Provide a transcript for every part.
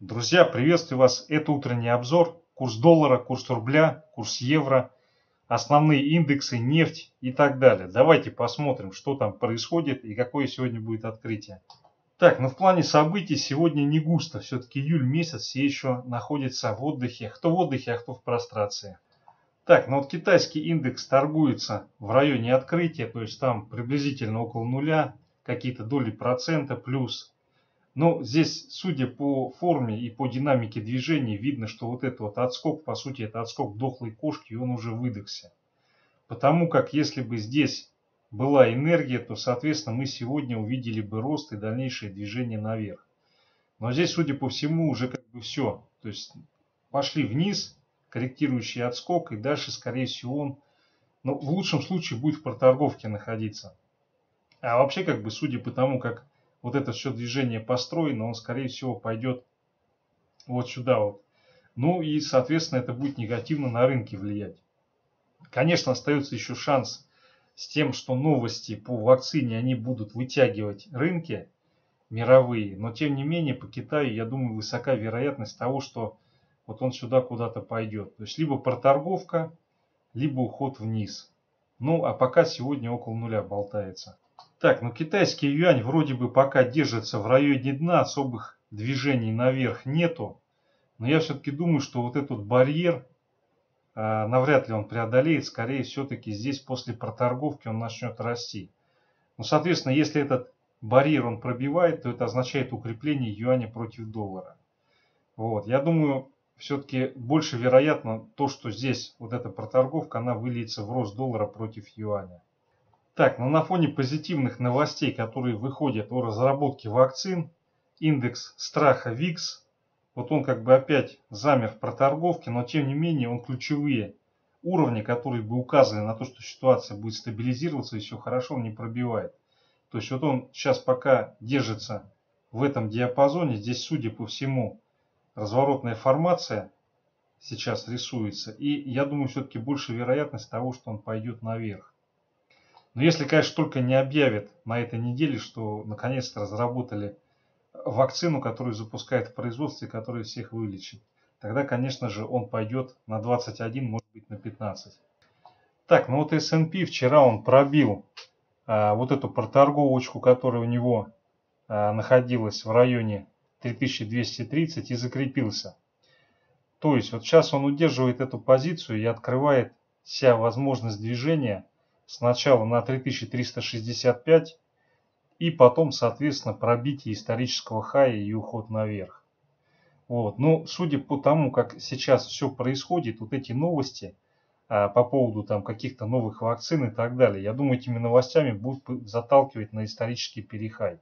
Друзья, приветствую вас. Это утренний обзор. Курс доллара, курс рубля, курс евро, основные индексы, нефть и так далее. Давайте посмотрим, что там происходит и какое сегодня будет открытие. Так, ну в плане событий сегодня не густо. Все-таки июль месяц, все еще находятся в отдыхе. Кто в отдыхе, а кто в прострации. Так, ну вот китайский индекс торгуется в районе открытия. То есть там приблизительно около нуля, какие-то доли процента плюс. Но здесь, судя по форме и по динамике движений, видно, что вот этот вот отскок, по сути, это отскок дохлой кошки, и он уже выдохся. Потому как, если бы здесь была энергия, то, соответственно, мы сегодня увидели бы рост и дальнейшее движение наверх. Но здесь, судя по всему, уже как бы все. То есть пошли вниз, корректирующий отскок, и дальше, скорее всего, он, ну, в лучшем случае, будет в проторговке находиться. А вообще, как бы, судя по тому, как вот это все движение построено, он, скорее всего, пойдет вот сюда вот. Ну и, соответственно, это будет негативно на рынке влиять. Конечно, остается еще шанс с тем, что новости по вакцине, они будут вытягивать рынки мировые. Но, тем не менее, по Китаю, я думаю, высока вероятность того, что вот он сюда куда-то пойдет. То есть, либо проторговка, либо уход вниз. Ну, а пока сегодня около нуля болтается. Так, ну китайский юань вроде бы пока держится в районе дна, особых движений наверх нету. Но я все-таки думаю, что вот этот барьер, навряд ли он преодолеет. Скорее, все-таки здесь после проторговки он начнет расти. Ну, соответственно, если этот барьер он пробивает, то это означает укрепление юаня против доллара. Вот, я думаю, все-таки больше вероятно то, что здесь вот эта проторговка, она выльется в рост доллара против юаня. Так, ну на фоне позитивных новостей, которые выходят о разработке вакцин, индекс страха VIX, вот он как бы опять замер в проторговке, но тем не менее он ключевые уровни, которые бы указывали на то, что ситуация будет стабилизироваться, и все хорошо, он не пробивает. То есть вот он сейчас пока держится в этом диапазоне, здесь, судя по всему, разворотная формация сейчас рисуется, и я думаю, все-таки больше вероятность того, что он пойдет наверх. Но если, конечно, только не объявят на этой неделе, что наконец-то разработали вакцину, которую запускают в производстве, которая всех вылечит, тогда, конечно же, он пойдет на 21, может быть, на 15. Так, ну вот S&P вчера он пробил вот эту проторговочку, которая у него находилась в районе 3230, и закрепился. То есть вот сейчас он удерживает эту позицию и открывает вся возможность движения. Сначала на 3365 и потом, соответственно, пробитие исторического хая и уход наверх. Вот. Но судя по тому, как сейчас все происходит, вот эти новости по поводу там каких-то новых вакцин и так далее, я думаю, этими новостями будут заталкивать на исторический перехай.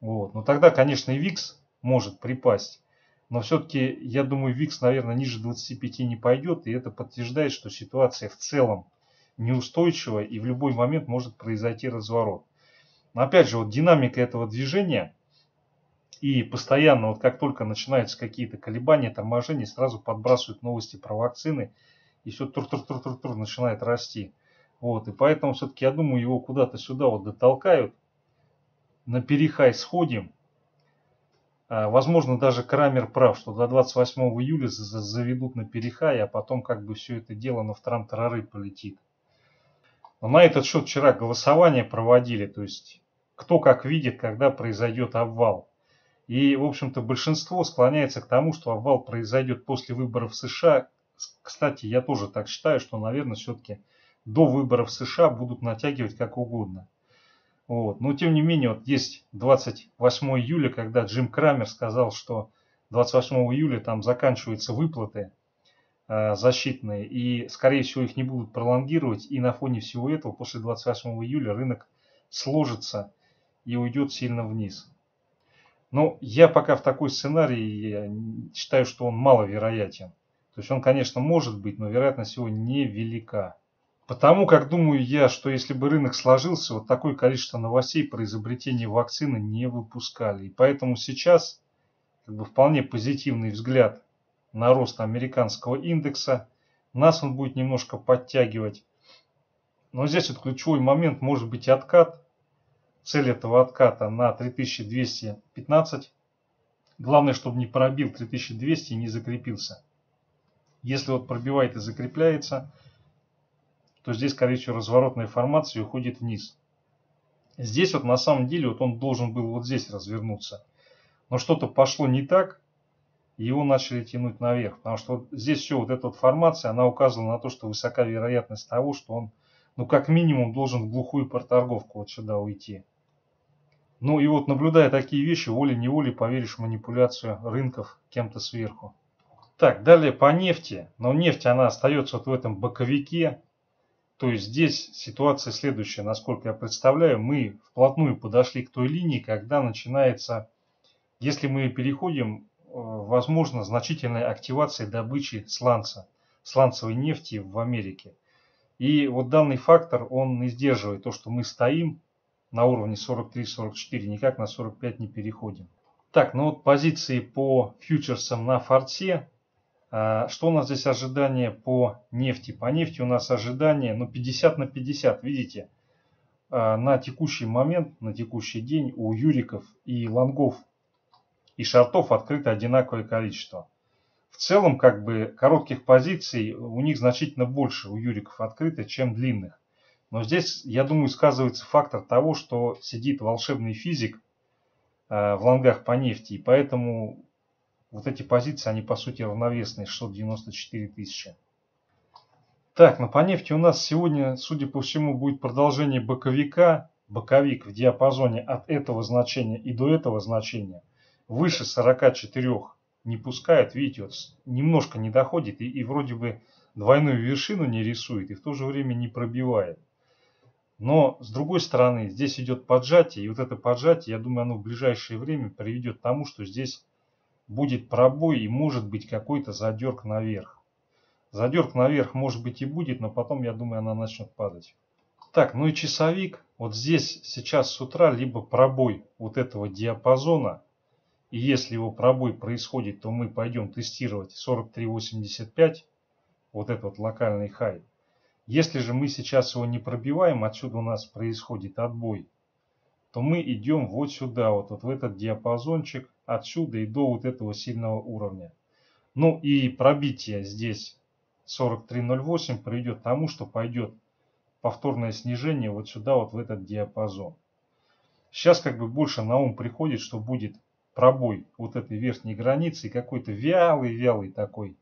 Вот. Но тогда, конечно, и VIX может припасть. Но все-таки, я думаю, VIX, наверное, ниже 25 не пойдет. И это подтверждает, что ситуация в целом неустойчиво, и в любой момент может произойти разворот. Но опять же, вот динамика этого движения и постоянно, вот как только начинаются какие-то колебания, торможения, сразу подбрасывают новости про вакцины, и все тур-тур-тур-тур-тур начинает расти. Вот, и поэтому все-таки, я думаю, его куда-то сюда вот дотолкают, на перехай сходим. Возможно, даже Крамер прав, что до 28 июля заведут на перехай, а потом как бы все это дело на втрам-тарары полетит. На этот счет вчера голосование проводили, то есть кто как видит, когда произойдет обвал. И, в общем-то, большинство склоняется к тому, что обвал произойдет после выборов в США. Кстати, я тоже так считаю, что, наверное, все-таки до выборов в США будут натягивать как угодно. Вот. Но, тем не менее, вот есть 28 июля, когда Джим Крамер сказал, что 28 июля там заканчиваются выплаты защитные, и, скорее всего, их не будут пролонгировать, и на фоне всего этого после 28 июля рынок сложится и уйдет сильно вниз. Но я пока в такой сценарии считаю, что он маловероятен. То есть он, конечно, может быть, но вероятность его невелика. Потому как думаю я, что если бы рынок сложился, вот такое количество новостей про изобретение вакцины не выпускали. И поэтому сейчас как бы вполне позитивный взгляд на рост американского индекса. Нас он будет немножко подтягивать. Но здесь вот ключевой момент может быть откат. Цель этого отката на 3215. Главное, чтобы не пробил 3200 и не закрепился. Если вот пробивает и закрепляется, то здесь, скорее всего, разворотная формация уходит вниз. Здесь вот на самом деле вот он должен был вот здесь развернуться. Но что-то пошло не так, и его начали тянуть наверх. Потому что вот здесь все, вот эта вот формация, она указывала на то, что высока вероятность того, что он, ну, как минимум, должен в глухую проторговку вот сюда уйти. Ну и вот, наблюдая такие вещи, волей-неволей поверишь в манипуляцию рынков кем-то сверху. Так, далее по нефти. Но нефть, она остается вот в этом боковике. То есть здесь ситуация следующая, насколько я представляю. Мы вплотную подошли к той линии, когда начинается, если мы переходим, возможно, значительная активация добычи сланца, сланцевой нефти в Америке. И вот данный фактор, он не сдерживает то, что мы стоим на уровне 43-44, никак на 45 не переходим. Так, ну вот позиции по фьючерсам на форте. Что у нас здесь ожидание по нефти? По нефти у нас ожидание, ну, 50 на 50, видите. На текущий момент, на текущий день у юриков и лонгов и шортов открыто одинаковое количество. В целом, как бы, коротких позиций у них значительно больше у юриков открыто, чем длинных. Но здесь, я думаю, сказывается фактор того, что сидит волшебный физик в лонгах по нефти, и поэтому... Вот эти позиции, они по сути равновесные, 694 тысячи. Так, ну по нефти у нас сегодня, судя по всему, будет продолжение боковика. Боковик в диапазоне от этого значения и до этого значения. Выше 44 не пускает, видите, вот немножко не доходит и вроде бы двойную вершину не рисует и в то же время не пробивает. Но с другой стороны, здесь идет поджатие. И вот это поджатие, я думаю, оно в ближайшее время приведет к тому, что здесь... Будет пробой и может быть какой-то задерг наверх. Задерг наверх может быть и будет, но потом, я думаю, она начнет падать. Так, ну и часовик. Вот здесь сейчас с утра либо пробой вот этого диапазона. И если его пробой происходит, то мы пойдем тестировать 43.85. Вот этот вот локальный хай. Если же мы сейчас его не пробиваем, отсюда у нас происходит отбой, то мы идем вот сюда, вот в этот диапазончик, отсюда и до вот этого сильного уровня. Ну и пробитие здесь 43.08 приведет к тому, что пойдет повторное снижение вот сюда, вот в этот диапазон. Сейчас как бы больше на ум приходит, что будет пробой вот этой верхней границы и какой-то вялый-вялый такой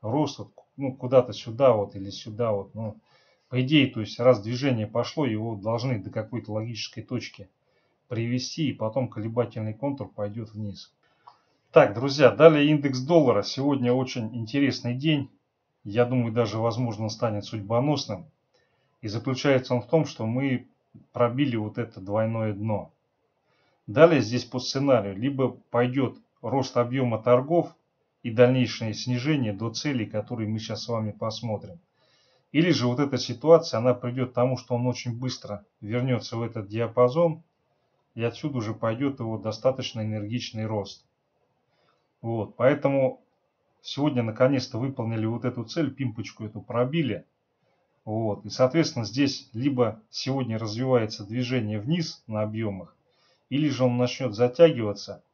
рост, вот, ну куда-то сюда вот или сюда вот. Ну, по идее, то есть раз движение пошло, его должны до какой-то логической точки привести, и потом колебательный контур пойдет вниз. Так, друзья, далее индекс доллара. Сегодня очень интересный день. Я думаю, даже, возможно, станет судьбоносным. И заключается он в том, что мы пробили вот это двойное дно. Далее здесь по сценарию либо пойдет рост объема торгов и дальнейшее снижение до целей, которые мы сейчас с вами посмотрим. Или же вот эта ситуация, она придет к тому, что он очень быстро вернется в этот диапазон. И отсюда уже пойдет его достаточно энергичный рост. Вот, поэтому сегодня наконец-то выполнили вот эту цель, пимпочку эту пробили. Вот, и соответственно здесь либо сегодня развивается движение вниз на объемах, или же он начнет затягиваться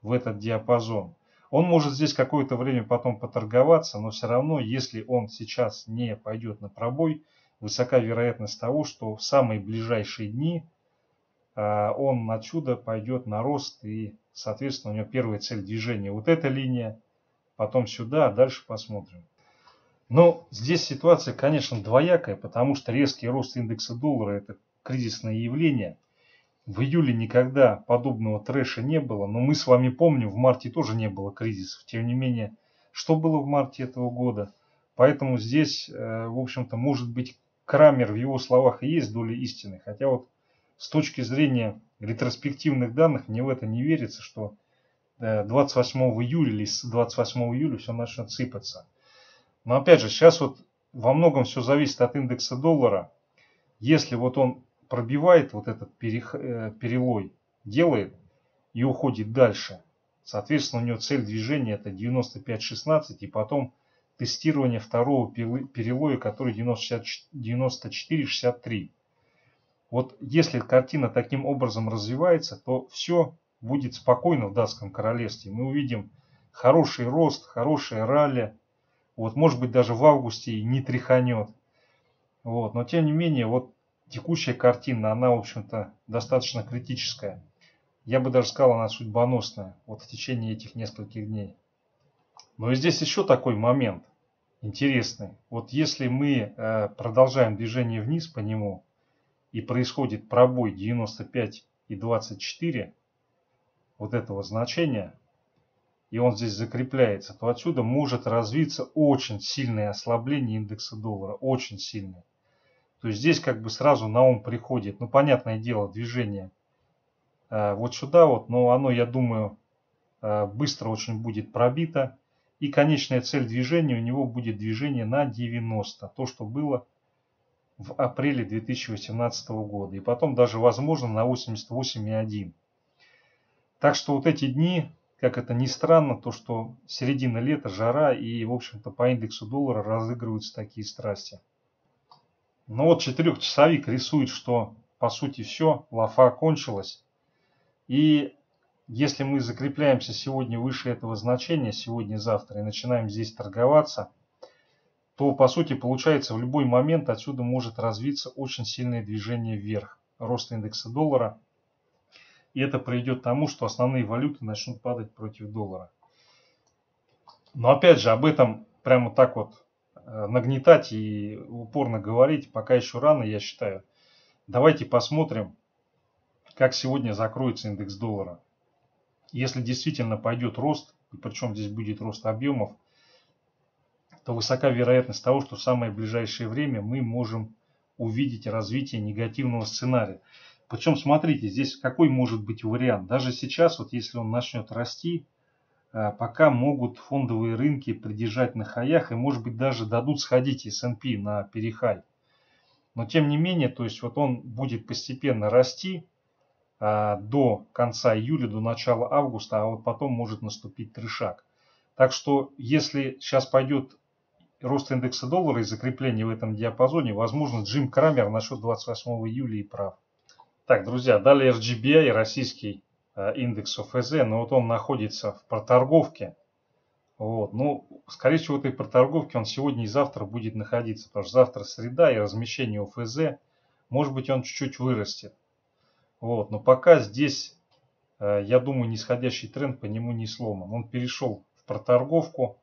в этот диапазон. Он может здесь какое-то время потом поторговаться, но все равно, если он сейчас не пойдет на пробой, высока вероятность того, что в самые ближайшие дни он отсюда пойдет на рост и, соответственно, у него первая цель движения вот эта линия, потом сюда, а дальше посмотрим. Но здесь ситуация, конечно, двоякая, потому что резкий рост индекса доллара – это кризисное явление. В июле никогда подобного трэша не было, но мы с вами помним, в марте тоже не было кризисов. Тем не менее, что было в марте этого года? Поэтому здесь, в общем-то, может быть, Крамер в его словах и есть доля истины, хотя вот с точки зрения ретроспективных данных, мне в это не верится, что 28 июля или с 28 июля все начнет сыпаться. Но опять же, сейчас вот во многом все зависит от индекса доллара. Если вот он пробивает вот этот перелой, делает и уходит дальше, соответственно, у него цель движения это 95.16 и потом тестирование второго перелоя, который 94.63. Вот если картина таким образом развивается, то все будет спокойно в Датском королевстве. Мы увидим хороший рост, хорошее ралли. Вот, может быть, даже в августе и не тряханет. Вот, но тем не менее, вот текущая картина, она, в общем-то, достаточно критическая. Я бы даже сказал, она судьбоносная вот в течение этих нескольких дней. Но и здесь еще такой момент интересный. Вот если мы продолжаем движение вниз по нему и происходит пробой 95,24 вот этого значения, и он здесь закрепляется, то отсюда может развиться очень сильное ослабление индекса доллара. Очень сильное. То есть здесь как бы сразу на ум приходит, ну понятное дело, движение вот сюда вот, но оно, я думаю, быстро очень будет пробито. И конечная цель движения у него будет движение на 90. То, что было в апреле 2018 года. И потом даже возможно на 88,1. Так что вот эти дни, как это ни странно, то что середина лета, жара и, в общем-то, по индексу доллара разыгрываются такие страсти. Ну вот четырехчасовик рисует, что по сути все, лафа окончилась. И если мы закрепляемся сегодня выше этого значения, сегодня-завтра, и начинаем здесь торговаться, то по сути получается в любой момент отсюда может развиться очень сильное движение вверх, рост индекса доллара. И это приведет к тому, что основные валюты начнут падать против доллара. Но опять же, об этом прямо так вот нагнетать и упорно говорить пока еще рано, я считаю. Давайте посмотрим, как сегодня закроется индекс доллара. Если действительно пойдет рост, и причем здесь будет рост объемов, то высока вероятность того, что в самое ближайшее время мы можем увидеть развитие негативного сценария. Причем, смотрите, здесь какой может быть вариант. Даже сейчас, вот если он начнет расти, пока могут фондовые рынки придержать на хаях и, может быть, даже дадут сходить S&P на перехай. Но, тем не менее, то есть вот он будет постепенно расти до конца июля, до начала августа, а вот потом может наступить трешак. Так что, если сейчас пойдет рост индекса доллара и закрепление в этом диапазоне, возможно, Джим Крамер насчет 28 июля и прав. Так, друзья, далее RGBI, российский индекс ОФЗ, но вот он находится в проторговке. Вот, ну, скорее всего, в этой проторговке он сегодня и завтра будет находиться, потому что завтра среда и размещение ОФЗ, может быть, он чуть-чуть вырастет. Вот, но пока здесь, я думаю, нисходящий тренд по нему не сломан. Он перешел в проторговку.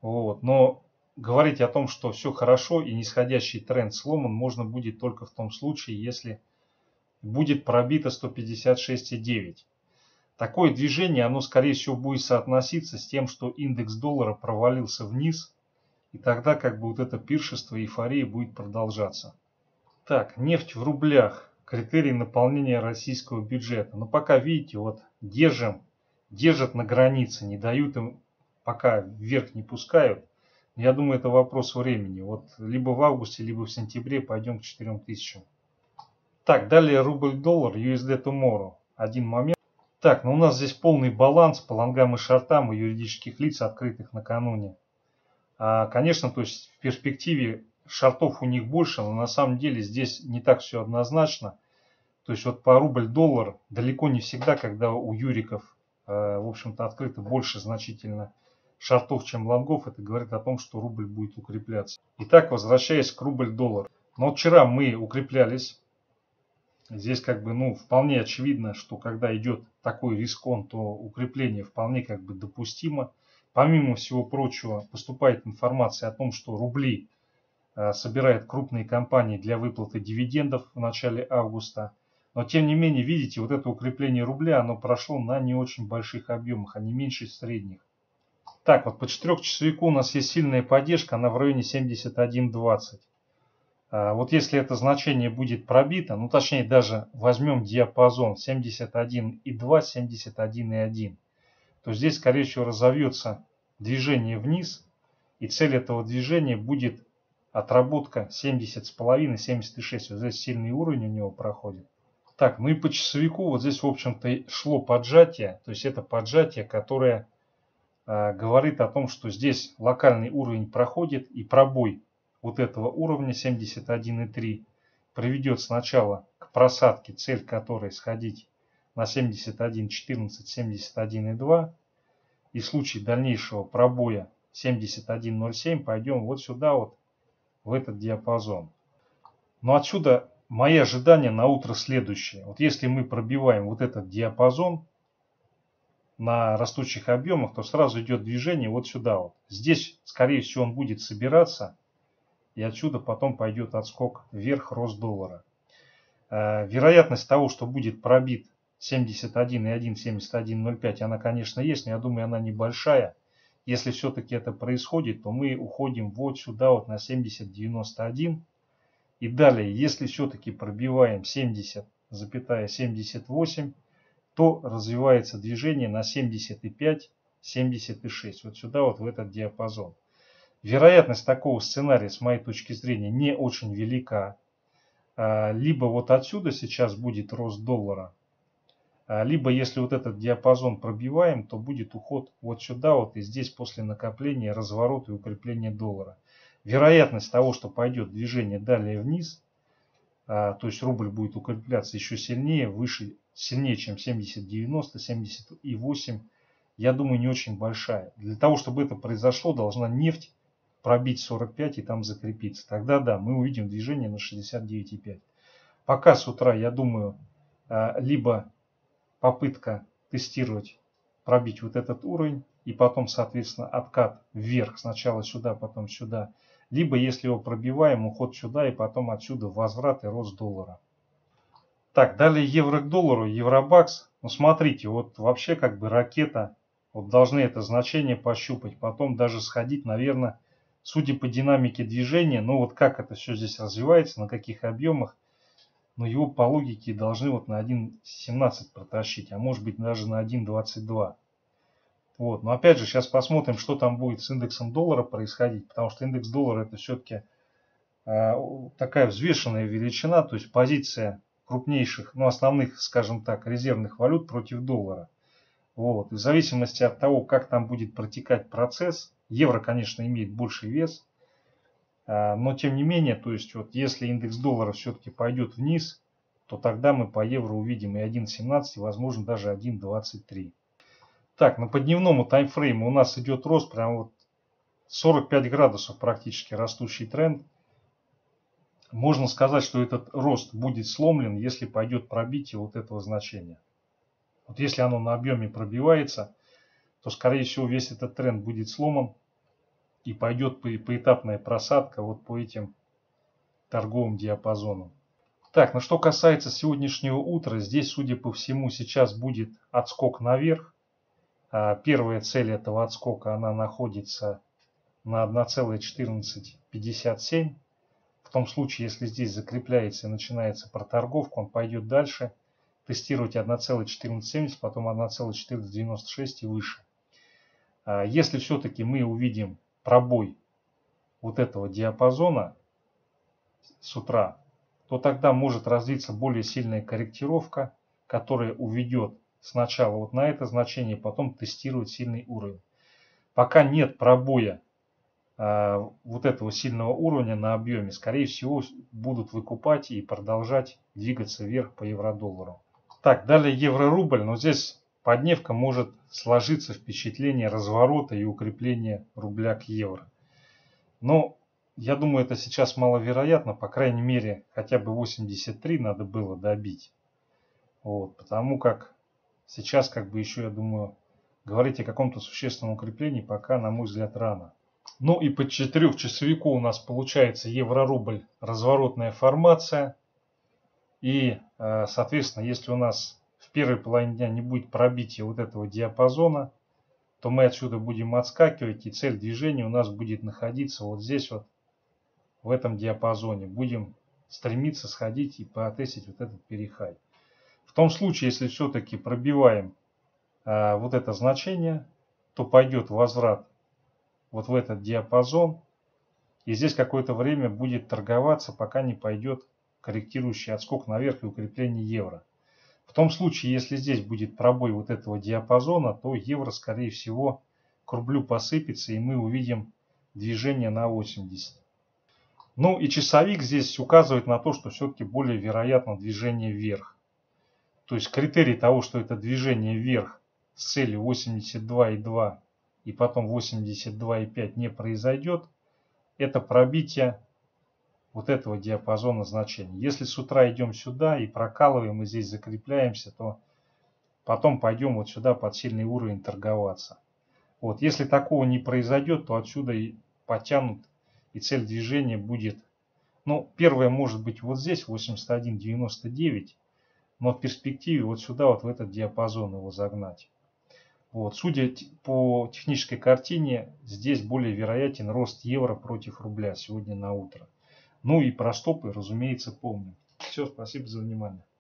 Вот, но говорить о том, что все хорошо и нисходящий тренд сломан, можно будет только в том случае, если будет пробито 156,9. Такое движение, оно, скорее всего, будет соотноситься с тем, что индекс доллара провалился вниз. И тогда как бы вот это пиршество и эйфория будет продолжаться. Так, нефть в рублях. Критерий наполнения российского бюджета. Но пока, видите, вот держат на границе, не дают им, пока вверх не пускают. Я думаю, это вопрос времени. Вот либо в августе, либо в сентябре пойдем к 4000. Так, далее рубль-доллар, USD tomorrow. Один момент. Так, ну у нас здесь полный баланс по лонгам и шортам у юридических лиц, открытых накануне. Конечно, то есть в перспективе шортов у них больше, но на самом деле здесь не так все однозначно. То есть вот по рубль-доллар далеко не всегда, когда у юриков, в общем-то, открыто больше значительно шортов, чем лонгов, это говорит о том, что рубль будет укрепляться. Итак, возвращаясь к рубль-доллар. Но вчера мы укреплялись. Здесь как бы, ну, вполне очевидно, что когда идет такой рискон, то укрепление вполне как бы допустимо. Помимо всего прочего, поступает информация о том, что рубли собирает крупные компании для выплаты дивидендов в начале августа. Но тем не менее, видите, вот это укрепление рубля, оно прошло на не очень больших объемах, а не меньше средних. Так, вот по 4-часовику у нас есть сильная поддержка, она в районе 71.20. Вот если это значение будет пробито, ну точнее даже возьмем диапазон 71.2, 71.1, то здесь, скорее всего, разовьется движение вниз, и цель этого движения будет отработка 70,5, 76. Вот здесь сильный уровень у него проходит. Так, ну и по часовику вот здесь, в общем-то, шло поджатие. То есть это поджатие, которое говорит о том, что здесь локальный уровень проходит. И пробой вот этого уровня 71,3 приведет сначала к просадке, цель которой сходить на 71.14, 71.2. И в случае дальнейшего пробоя 71.07 пойдем вот сюда, вот в этот диапазон. Но отсюда мои ожидания на утро следующие. Вот если мы пробиваем вот этот диапазон на растущих объемах, то сразу идет движение вот сюда. Вот. Здесь, скорее всего, он будет собираться. И отсюда потом пойдет отскок вверх, рост доллара. Вероятность того, что будет пробит 71,1, 71,05, она, конечно, есть, но я думаю, она небольшая. Если все-таки это происходит, то мы уходим вот сюда, вот на 70,91. И далее, если все-таки пробиваем 70,78, то развивается движение на 75,76. Вот сюда, вот в этот диапазон. Вероятность такого сценария, с моей точки зрения, не очень велика. Либо вот отсюда сейчас будет рост доллара, либо если вот этот диапазон пробиваем, то будет уход вот сюда, вот и здесь после накопления разворот и укрепления доллара. Вероятность того, что пойдет движение далее вниз, то есть рубль будет укрепляться еще сильнее, выше, сильнее, чем 70-90, 78, я думаю, не очень большая. Для того, чтобы это произошло, должна нефть пробить 45 и там закрепиться. Тогда да, мы увидим движение на 69,5. Пока с утра, я думаю, либо попытка тестировать, пробить вот этот уровень и потом, соответственно, откат вверх. Сначала сюда, потом сюда. Либо, если его пробиваем, уход сюда и потом отсюда возврат и рост доллара. Так, далее евро к доллару, евробакс. Ну, смотрите, вот вообще как бы ракета. Вот должны это значение пощупать. Потом даже сходить, наверное, судя по динамике движения, ну вот как это все здесь развивается, на каких объемах, но его по логике должны вот на 1.17 протащить, а может быть даже на 1.22. Вот. Но опять же, сейчас посмотрим, что там будет с индексом доллара происходить, потому что индекс доллара это все-таки такая взвешенная величина, то есть позиция крупнейших, ну основных, скажем так, резервных валют против доллара. Вот. И в зависимости от того, как там будет протекать процесс, евро, конечно, имеет больший вес, но тем не менее, то есть вот если индекс доллара все-таки пойдет вниз, то тогда мы по евро увидим и 1.17, и возможно даже 1.23. Так, но по дневному таймфрейму у нас идет рост, прям вот 45 градусов практически растущий тренд. Можно сказать, что этот рост будет сломлен, если пойдет пробитие вот этого значения. Вот если оно на объеме пробивается, то скорее всего весь этот тренд будет сломан. И пойдет поэтапная просадка вот по этим торговым диапазонам. Так, ну что касается сегодняшнего утра, здесь, судя по всему, сейчас будет отскок наверх. Первая цель этого отскока, она находится на 1,1457. В том случае, если здесь закрепляется и начинается проторговка, он пойдет дальше. Тестировать 1,1470, потом 1,496 и выше. Если все-таки мы увидим пробой вот этого диапазона с утра, то тогда может развиться более сильная корректировка, которая уведет сначала вот на это значение, потом тестировать сильный уровень. Пока нет пробоя вот этого сильного уровня на объеме, скорее всего будут выкупать и продолжать двигаться вверх по евро-доллару. Так, далее евро-рубль, но здесь по дневкам может сложиться впечатление разворота и укрепления рубля к евро. Но я думаю, это сейчас маловероятно. По крайней мере, хотя бы 83 надо было добить. Вот, потому как сейчас, как бы еще, я думаю, говорить о каком-то существенном укреплении пока, на мой взгляд, рано. Ну и по 4-часовику у нас получается евро-рубль разворотная формация. И, соответственно, если у нас в первой половине дня не будет пробития вот этого диапазона, то мы отсюда будем отскакивать, и цель движения у нас будет находиться вот здесь вот, в этом диапазоне. Будем стремиться сходить и потестить вот этот перехай. В том случае, если все-таки пробиваем вот это значение, то пойдет возврат вот в этот диапазон, и здесь какое-то время будет торговаться, пока не пойдет корректирующий отскок наверх и укрепление евро. В том случае, если здесь будет пробой вот этого диапазона, то евро, скорее всего, к рублю посыпется, и мы увидим движение на 80. Ну и часовик здесь указывает на то, что все-таки более вероятно движение вверх. То есть критерий того, что это движение вверх с целью 82,2 и потом 82,5 не произойдет, это пробитие вот этого диапазона значений. Если с утра идем сюда и прокалываем, и здесь закрепляемся, то потом пойдем вот сюда под сильный уровень торговаться. Вот, если такого не произойдет, то отсюда и потянут, и цель движения будет, ну, первое может быть вот здесь, 81,99, но в перспективе вот сюда, вот в этот диапазон его загнать. Вот, судя по технической картине, здесь более вероятен рост евро против рубля сегодня на утро. Ну и про стопы, разумеется, помним. Все, спасибо за внимание.